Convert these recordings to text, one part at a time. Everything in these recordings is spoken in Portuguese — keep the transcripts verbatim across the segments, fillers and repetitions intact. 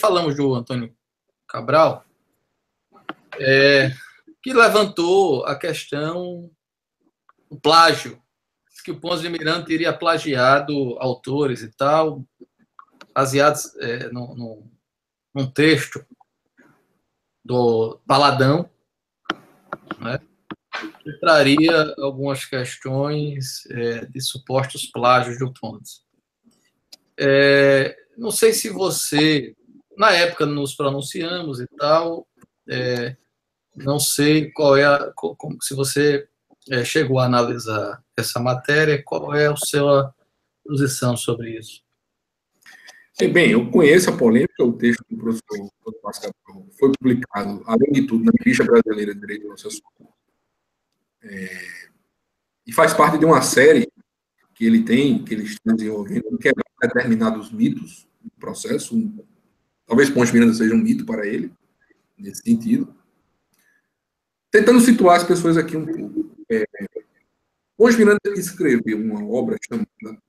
Falamos do Antônio Cabral, é, que levantou a questão do plágio, que o Pontes de Miranda teria plagiado autores e tal, baseados é, no, no, num texto do Baladão, né, que traria algumas questões é, de supostos plágios do Pontes. É, não sei se você... Na época, nos pronunciamos e tal, é, não sei qual é a, como, se você é, chegou a analisar essa matéria, qual é a sua posição sobre isso? Sim, bem, eu conheço a polêmica, o texto do professor Fábio Pascaro foi publicado, além de tudo, na Revista Brasileira de Direito do Processo, é, e faz parte de uma série que ele tem, que ele está desenvolvendo, que é determinados mitos do processo. um, Talvez Pontes de Miranda seja um mito para ele, nesse sentido. Tentando situar as pessoas aqui um pouco. É, Pontes de Miranda escreveu uma obra chamada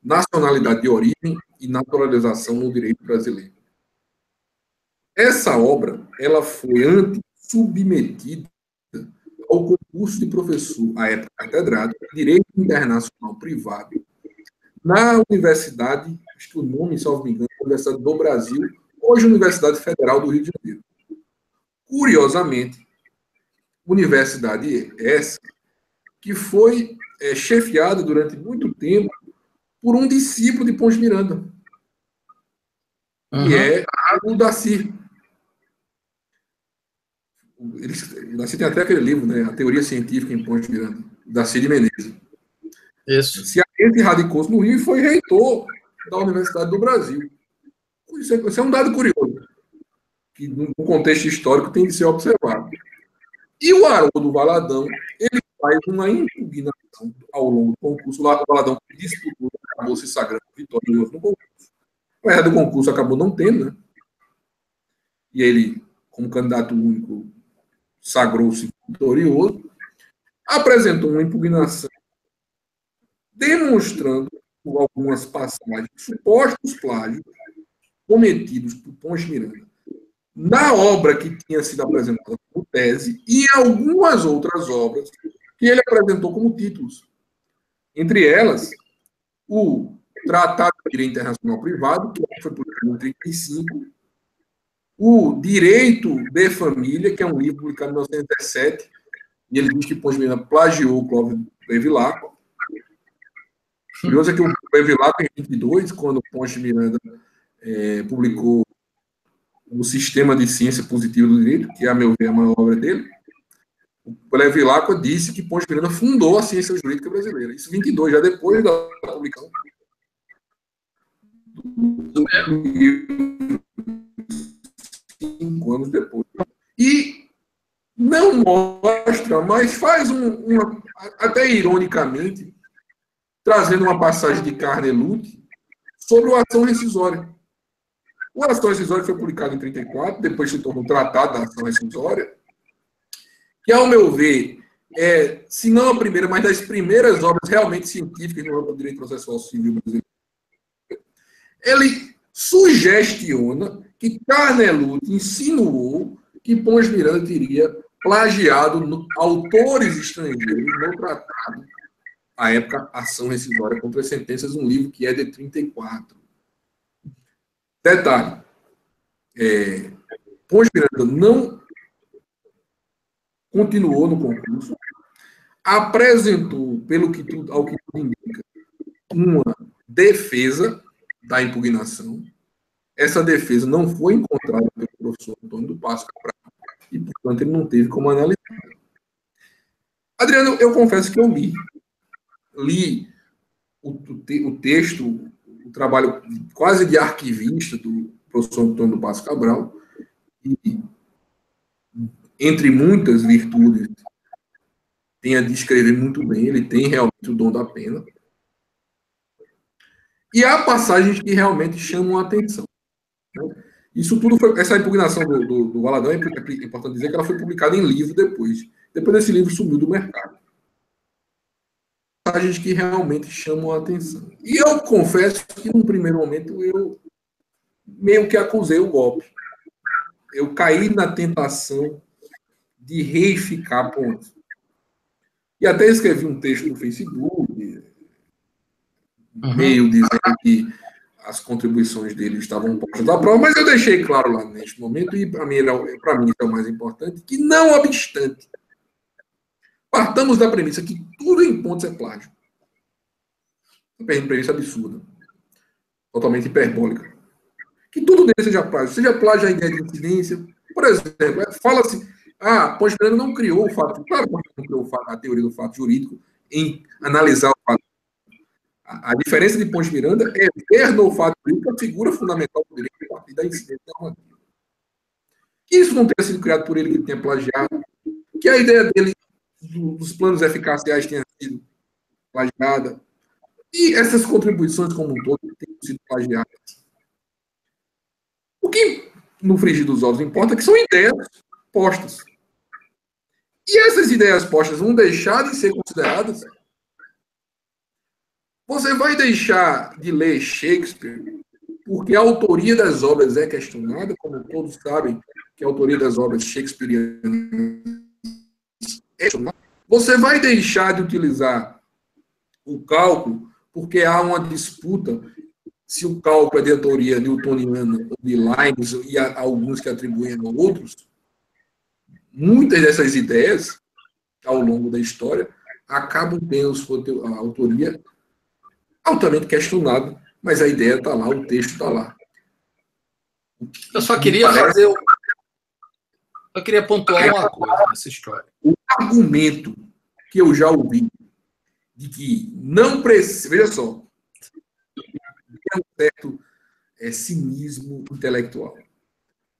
Nacionalidade de Origem e Naturalização no Direito Brasileiro. Essa obra, ela foi antes submetida ao concurso de professor, à época catedrático, de Direito Internacional Privado, na Universidade, acho que o nome, salvo me engano, Universidade do Brasil, hoje Universidade Federal do Rio de Janeiro. Curiosamente, universidade essa, que foi é, chefiada durante muito tempo por um discípulo de Pontes de Miranda, uhum. que é o Dacir. Ele, o Dacir tem até aquele livro, né, A Teoria Científica em Pontes de Miranda, Dacir de Menezes. Isso. Se ele radicou-se no Rio e foi reitor da Universidade do Brasil. Isso é, isso é um dado curioso, que no contexto histórico tem que ser observado. E o Haroldo Valadão, ele faz uma impugnação ao longo do concurso. O Valadão disputou, acabou se sagrando vitorioso no concurso. Na verdade, o concurso acabou não tendo, né? E ele, como candidato único, sagrou-se vitorioso, apresentou uma impugnação demonstrando algumas passagens, supostos plágios cometidos por Pontes de Miranda na obra que tinha sido apresentada como tese e algumas outras obras que ele apresentou como títulos. Entre elas, o Tratado de Direito Internacional Privado, que foi publicado em mil novecentos e trinta e cinco, o Direito de Família, que é um livro publicado em mil novecentos e dezessete, e ele diz que Pontes de Miranda plagiou Clóvis Beviláqua. Curioso é que o Beviláqua, em vinte e dois, quando Pontes de Miranda é, publicou O Sistema de Ciência Positiva do Direito, que, a meu ver, é a maior obra dele, o Beviláqua disse que Pontes de Miranda fundou a ciência jurídica brasileira. Isso em vinte e dois, já depois da publicação cinco anos depois. E não mostra, mas faz um, uma, até ironicamente, trazendo uma passagem de Carnelutti sobre a Ação Recisória. O Ação Recisória foi publicado em mil novecentos e trinta e quatro, depois se tornou um Tratado da Ação Recisória, que, ao meu ver, é, se não a primeira, mas das primeiras obras realmente científicas no âmbito do direito processual civil brasileiro. Ele sugestiona que Carnelutti insinuou que Pontes de Miranda teria plagiado no, autores estrangeiros no tratado, à época, Ação Recisória contra as Sentenças, um livro que é de trinta e quatro. Detalhe, é, Pontes de Miranda não continuou no concurso, apresentou, pelo que tudo, ao que tudo indica, uma defesa da impugnação. Essa defesa não foi encontrada pelo professor Antônio do Passo Cabral e, portanto, ele não teve como analisar. Adriano, eu confesso que eu li. Li o, te, o texto, o trabalho quase de arquivista do professor Antônio do Passo Cabral, e, entre muitas virtudes, tem a descrever muito bem, ele tem realmente o dom da pena. E há passagens que realmente chamam a atenção. Isso tudo foi, essa impugnação do, do, do Valadão, é importante dizer que ela foi publicada em livro depois. Depois esse livro sumiu do mercado. Passagens que realmente chamam a atenção. E eu confesso que, num primeiro momento, eu meio que acusei o golpe. Eu caí na tentação de reificar Pontes. E até escrevi um texto no Facebook, meio uhum. dizendo que as contribuições dele estavam postas à prova, mas eu deixei claro lá neste momento, e para mim, para mim é o mais importante, que não obstante, partamos da premissa que tudo em Pontes é plágio. Uma premissa absurda, totalmente hiperbólica. Que tudo dele seja plágio. Seja plágio a ideia de incidência. Por exemplo, fala-se, ah, Pontes de Miranda não criou o fato, claro que não criou a teoria do fato jurídico em analisar o fato. A diferença de Pontes de Miranda é ver no fato jurídico a figura fundamental do direito a partir da incidência normativa. Que isso não tenha sido criado por ele, que tenha plagiado, que a ideia dele dos planos eficaciais tenha sido plagiada, e essas contribuições como um todo tenham sido plagiadas. O que, no frigir dos ovos, importa é que são ideias postas. E essas ideias postas vão deixar de ser consideradas. Você vai deixar de ler Shakespeare porque a autoria das obras é questionada, como todos sabem que a autoria das obras shakespearianas é questionada. Você vai deixar de utilizar o cálculo porque há uma disputa se o cálculo é de autoria newtoniana ou de Leibniz, e há alguns que atribuem a outros. Muitas dessas ideias, ao longo da história, acabam tendo a autoria altamente questionado, mas a ideia está lá, o texto está lá. Eu só queria parece... fazer... Eu queria pontuar uma coisa nessa história. O argumento que eu já ouvi de que não precisa... Veja só. É um certo é, cinismo intelectual.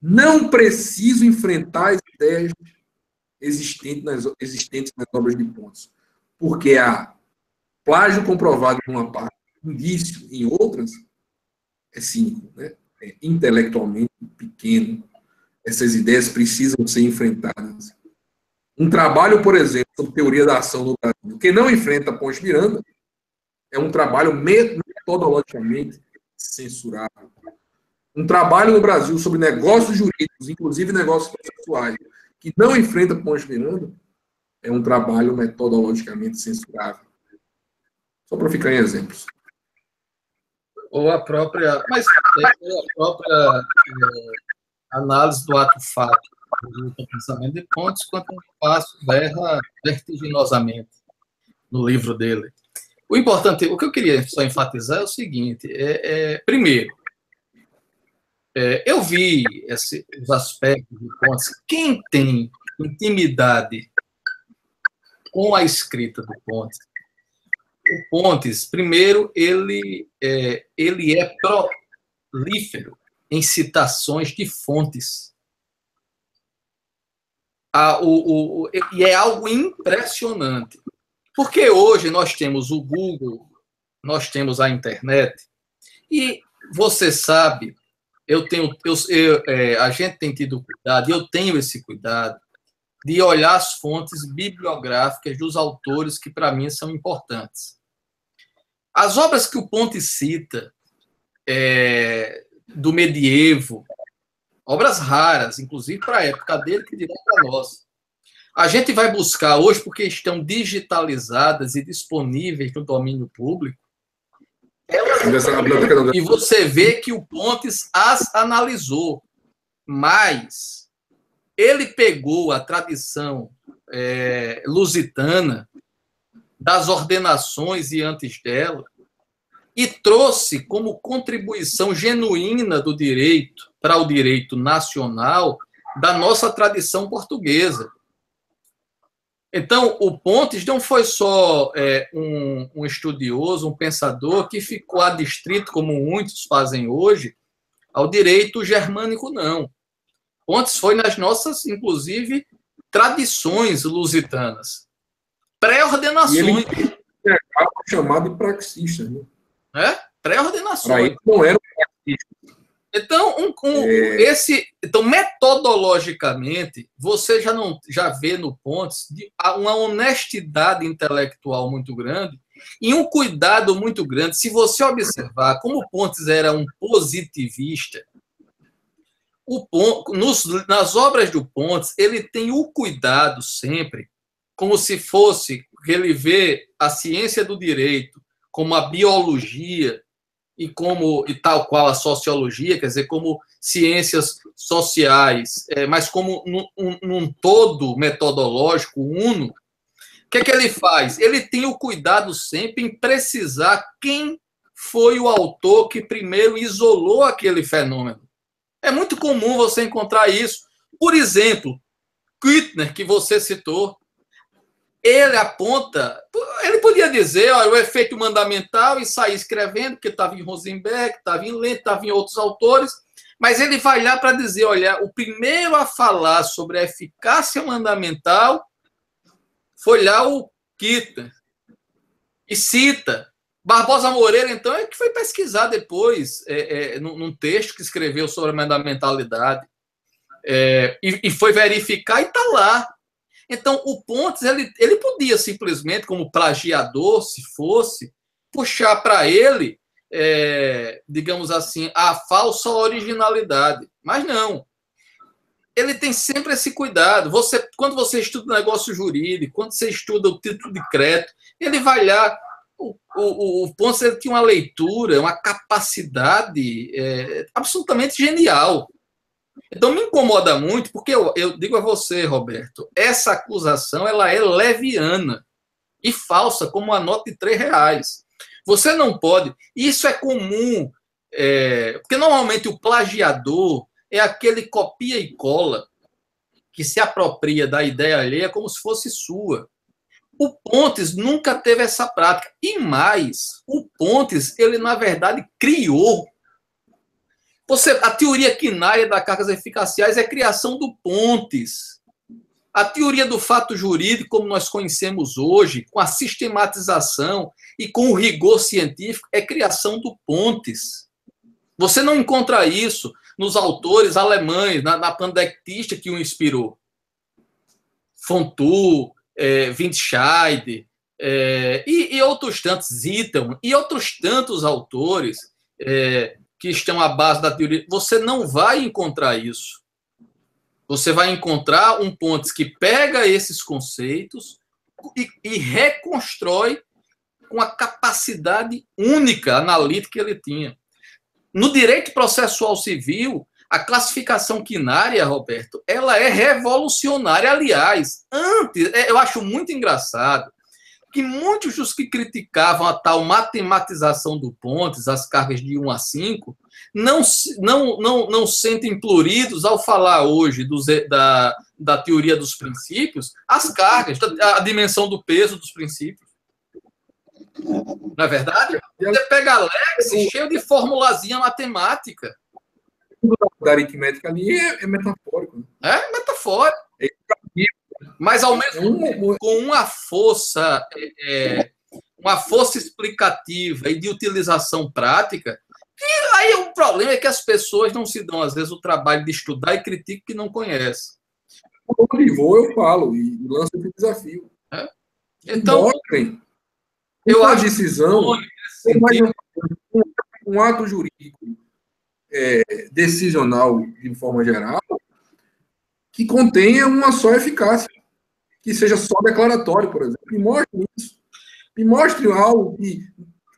Não preciso enfrentar as ideias existentes nas, existentes nas obras de Pontes, porque há plágio comprovado em uma parte, indício em outras, é cínico, né? É intelectualmente pequeno. Essas ideias precisam ser enfrentadas. Um trabalho, por exemplo, sobre teoria da ação no Brasil, que não enfrenta Pontes de Miranda, é um trabalho metodologicamente censurável. Um trabalho no Brasil sobre negócios jurídicos, inclusive negócios processuais, que não enfrenta Pontes de Miranda, é um trabalho metodologicamente censurável. Só para ficar em exemplos. Ou a própria, mas a própria é, análise do ato-fato do pensamento de Pontes, quanto um passo erra vertiginosamente no livro dele. O importante, o que eu queria só enfatizar é o seguinte, é, é, primeiro, é, eu vi esse, os aspectos de Pontes. Quem tem intimidade com a escrita do Pontes, o Pontes, primeiro, ele é, ele é prolífero em citações de fontes. Ah, o, o, e é algo impressionante. Porque hoje nós temos o Google, nós temos a internet, e você sabe, eu tenho, eu, eu, é, a gente tem tido cuidado, eu tenho esse cuidado, de olhar as fontes bibliográficas dos autores que, para mim, são importantes. As obras que o Pontes cita, é, do medievo, obras raras, inclusive para a época dele, que dirá para nós. A gente vai buscar hoje, porque estão digitalizadas e disponíveis no domínio público, elas... e você vê que o Pontes as analisou, mas ele pegou a tradição é, lusitana das ordenações e antes dela, e trouxe como contribuição genuína do direito para o direito nacional da nossa tradição portuguesa. Então, o Pontes não foi só é, um, um estudioso, um pensador que ficou adstrito, como muitos fazem hoje, ao direito germânico, não. Pontes foi nas nossas, inclusive, tradições lusitanas. Pré-ordenações. Chamado de praxista, né? É? Pré-ordenações. Não era praxista. Então, um, um, é... esse, então, metodologicamente, você já, não, já vê no Pontes uma honestidade intelectual muito grande e um cuidado muito grande. Se você observar como Pontes era um positivista, O Pontes, nos, nas obras do Pontes, ele tem o cuidado sempre, como se fosse que ele vê a ciência do direito como a biologia e como e tal qual a sociologia, quer dizer, como ciências sociais, é, mas como num, um, num todo metodológico, uno. O que é que ele faz? Ele tem o cuidado sempre em precisar quem foi o autor que primeiro isolou aquele fenômeno. É muito comum você encontrar isso. Por exemplo, Küttner, que você citou, ele aponta... Ele podia dizer, olha, o efeito mandamental e sair escrevendo, porque estava em Rosenberg, estava em Lente, estava em outros autores, mas ele vai lá para dizer, olha, o primeiro a falar sobre a eficácia mandamental foi lá o Küttner. E cita. Barbosa Moreira, então, é que foi pesquisar depois, é, é, num texto que escreveu sobre a mentalidade, é, e, e foi verificar e está lá. Então, o Pontes, ele, ele podia simplesmente, como plagiador, se fosse, puxar para ele, é, digamos assim, a falsa originalidade. Mas não. Ele tem sempre esse cuidado. Você, quando você estuda negócio jurídico, quando você estuda o título de crédito, ele vai lá. O, o, o Pontes, ele tinha uma leitura, uma capacidade é, absolutamente genial. Então, me incomoda muito, porque eu, eu digo a você, Roberto, essa acusação ela é leviana e falsa, como a nota de três reais. Você não pode... Isso é comum, é, porque normalmente o plagiador é aquele copia e cola que se apropria da ideia alheia como se fosse sua. O Pontes nunca teve essa prática. E mais, o Pontes, ele, na verdade, criou... Você, a teoria quinária das cargas eficaciais é a criação do Pontes. A teoria do fato jurídico, como nós conhecemos hoje, com a sistematização e com o rigor científico, é criação do Pontes. Você não encontra isso nos autores alemães, na, na pandectista que o inspirou. Fontu, é, Winschaid, é, e, e outros tantos, Zitam, e outros tantos autores... É, que estão à base da teoria, você não vai encontrar isso. Você vai encontrar um Pontes que pega esses conceitos e, e reconstrói com a capacidade única, analítica que ele tinha. No direito processual civil, a classificação quinária, Roberto, ela é revolucionária. Aliás, antes, eu acho muito engraçado que muitos dos que criticavam a tal matematização do Pontes, as cargas de um a cinco, não, não, não, não sentem pluridos ao falar hoje dos, da, da teoria dos princípios, as cargas, a dimensão do peso dos princípios. Não é verdade? Você pega a Lex, cheio de formulazinha matemática. Da aritmética ali é, é metafórico. É metafórico. É Mas, ao mesmo tempo, com uma força, é, uma força explicativa e de utilização prática, que aí o problema é que as pessoas não se dão, às vezes, o trabalho de estudar e criticam que não conhecem. Quando eu vou, eu falo e lanço esse desafio. É? Então, mostrem uma decisão, um, um ato jurídico é, decisional, de forma geral, que contenha uma só eficácia, que seja só declaratório, por exemplo. Me mostre isso. Me mostre algo que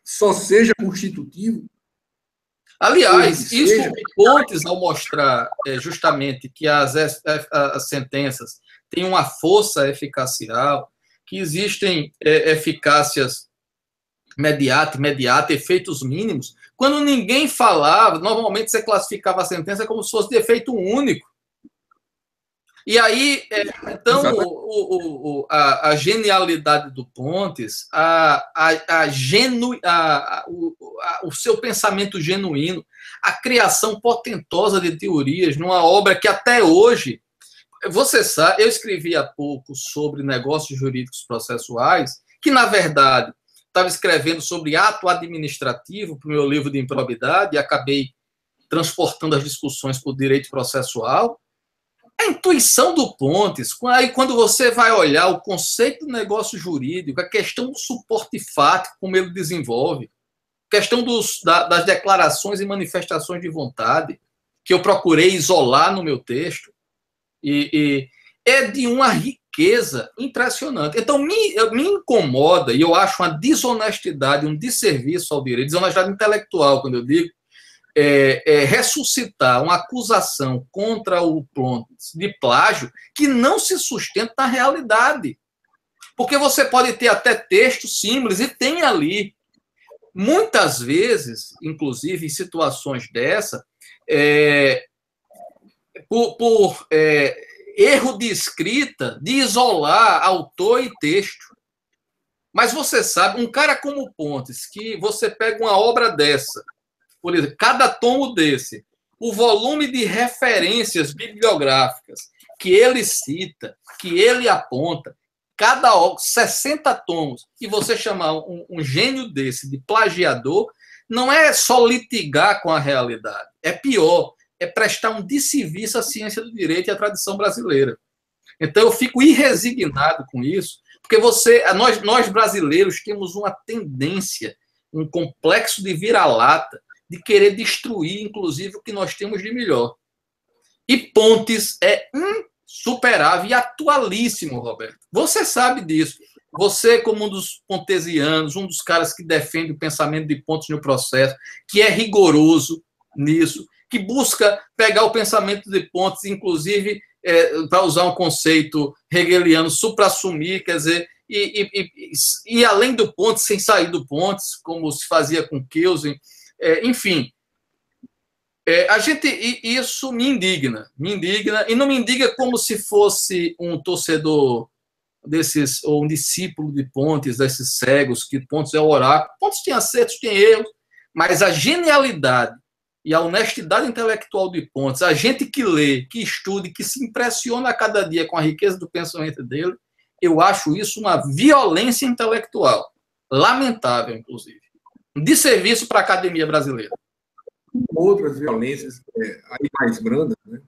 só seja constitutivo. Aliás, isso seja... Pontes, ao mostrar é, justamente que as, as sentenças têm uma força eficacial, que existem é, eficácias mediata, imediata, efeitos mínimos, quando ninguém falava, normalmente você classificava a sentença como se fosse de efeito único. E aí, então, o, o, o, a, a genialidade do Pontes, a, a, a genu, a, a, o, a, o seu pensamento genuíno, a criação potentosa de teorias numa obra que até hoje... Você sabe, eu escrevi há pouco sobre negócios jurídicos processuais, que, na verdade, estava escrevendo sobre ato administrativo para o meu livro de improbidade e acabei transportando as discussões para o direito processual. A intuição do Pontes, aí quando você vai olhar o conceito do negócio jurídico, a questão do suporte fático, como ele desenvolve, a questão dos, da, das declarações e manifestações de vontade, que eu procurei isolar no meu texto, e, e é de uma riqueza impressionante. Então, me, me incomoda, e eu acho uma desonestidade, um desserviço ao direito, desonestidade intelectual, quando eu digo, é, é, ressuscitar uma acusação contra o Pontes de plágio que não se sustenta na realidade. Porque você pode ter até textos simples, e tem ali. Muitas vezes, inclusive em situações dessa, é, por, por é, erro de escrita, de isolar autor e texto. Mas você sabe, um cara como Pontes, que você pega uma obra dessa, por exemplo, cada tomo desse, o volume de referências bibliográficas que ele cita, que ele aponta, cada sessenta tomos, e você chamar um, um gênio desse de plagiador, não é só litigar com a realidade, é pior, é prestar um desserviço à ciência do direito e à tradição brasileira. Então, eu fico irresignado com isso, porque você, nós, nós brasileiros temos uma tendência, um complexo de vira-lata, de querer destruir, inclusive, o que nós temos de melhor. E Pontes é um superável e atualíssimo, Roberto. Você sabe disso. Você, como um dos pontesianos, um dos caras que defende o pensamento de Pontes no processo, que é rigoroso nisso, que busca pegar o pensamento de Pontes, inclusive, é, para usar um conceito hegeliano, supra-assumir, quer dizer, e, e, e, e além do Pontes, sem sair do Pontes, como se fazia com Kelsen, é, enfim... É, a gente, isso me indigna, me indigna, e não me indigna como se fosse um torcedor desses, ou um discípulo de Pontes, desses cegos, que Pontes é o oráculo. Pontes tem acertos, tem erros, mas a genialidade e a honestidade intelectual de Pontes, a gente que lê, que estuda, que se impressiona a cada dia com a riqueza do pensamento dele, eu acho isso uma violência intelectual, lamentável, inclusive, um desserviço para a academia brasileira. Outras violências é, aí mais brandas, né,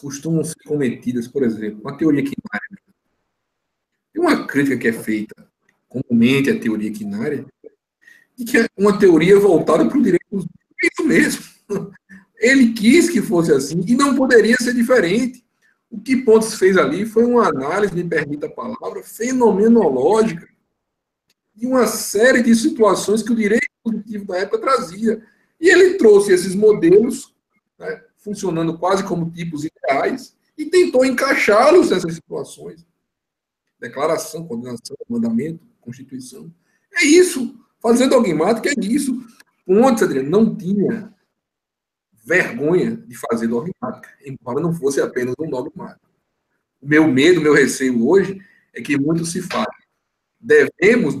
costumam ser cometidas, por exemplo, uma teoria quinária. Tem uma crítica que é feita comumente à teoria quinária, de que é uma teoria voltada para o direito dos outros. É isso mesmo. Ele quis que fosse assim e não poderia ser diferente. O que Pontes fez ali foi uma análise, me permita a palavra, fenomenológica de uma série de situações que o direito positivo da época trazia. E ele trouxe esses modelos, né, funcionando quase como tipos ideais, e tentou encaixá-los nessas situações. Declaração, condenação, mandamento, Constituição. É isso. Fazer dogmática é isso. Pontes, Adriano, não tinha vergonha de fazer dogmática, embora não fosse apenas um dogmático. O meu medo, meu receio hoje, é que muito se fale. Devemos